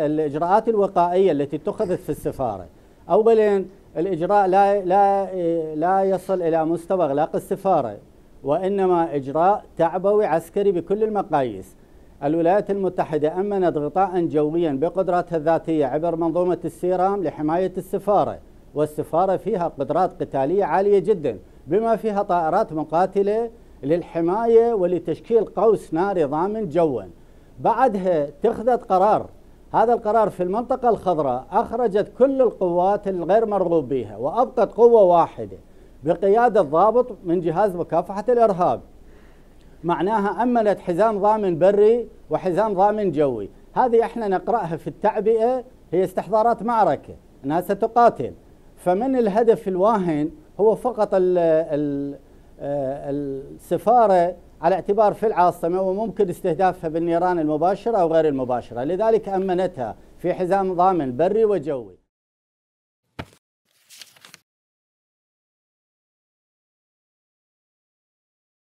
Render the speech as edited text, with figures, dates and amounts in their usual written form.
الإجراءات الوقائية التي اتخذت في السفارة، أولاً الإجراء لا يصل إلى مستوى إغلاق السفارة، وإنما إجراء تعبوي عسكري بكل المقاييس. الولايات المتحدة أمنت غطاءً جوياً بقدراتها الذاتية عبر منظومة السيرام لحماية السفارة، والسفارة فيها قدرات قتالية عالية جداً، بما فيها طائرات مقاتلة للحماية ولتشكيل قوس ناري ضامن جواً. بعدها اتخذت قرار، هذا القرار في المنطقة الخضراء أخرجت كل القوات الغير مرغوب بها، وأبقت قوة واحدة بقيادة ضابط من جهاز مكافحة الإرهاب. معناها أمنت حزام ضامن بري وحزام ضامن جوي. هذه احنا نقرأها في التعبئة هي استحضارات معركة، أنها ستقاتل. فمن الهدف الواهن هو فقط السفارة على اعتبار في العاصمة، وممكن استهدافها بالنيران المباشرة أو غير المباشرة، لذلك أمنتها في حزام ضامن بري وجوي.